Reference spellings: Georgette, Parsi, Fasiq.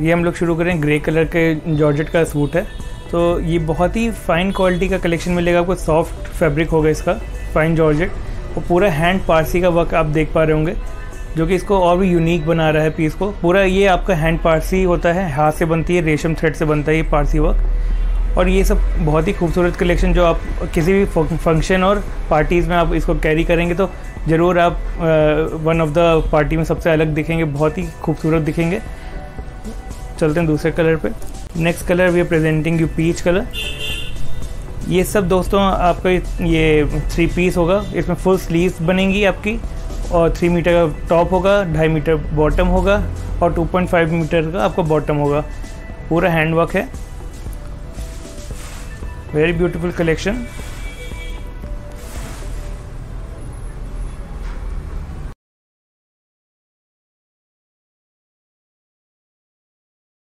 ये हम लोग शुरू करें ग्रे कलर के जॉर्जेट का सूट है। तो ये बहुत ही फ़ाइन क्वालिटी का कलेक्शन मिलेगा आपको, सॉफ्ट फैब्रिक होगा इसका फ़ाइन जॉर्जेट और पूरा हैंड पारसी का वर्क आप देख पा रहे होंगे, जो कि इसको और भी यूनिक बना रहा है पीस को। पूरा ये आपका हैंड पारसी होता है, हाथ से बनती है, रेशम थ्रेड से बनता है ये पारसी वर्क। और ये सब बहुत ही खूबसूरत कलेक्शन जो आप किसी भी फंक्शन और पार्टीज़ में आप इसको कैरी करेंगे तो ज़रूर आप वन ऑफ द पार्टी में सबसे अलग दिखेंगे, बहुत ही खूबसूरत दिखेंगे। चलते हैं दूसरे कलर पे। Next colour we are presenting you peach colour. ये सब दोस्तों आपका ये 3 पीस होगा, इसमें फुल स्लीव्स बनेंगी आपकी और 3 मीटर का टॉप होगा, 2.5 मीटर बॉटम होगा और 2.5 मीटर का आपका बॉटम होगा। पूरा हैंड वर्क है, वेरी ब्यूटीफुल कलेक्शन।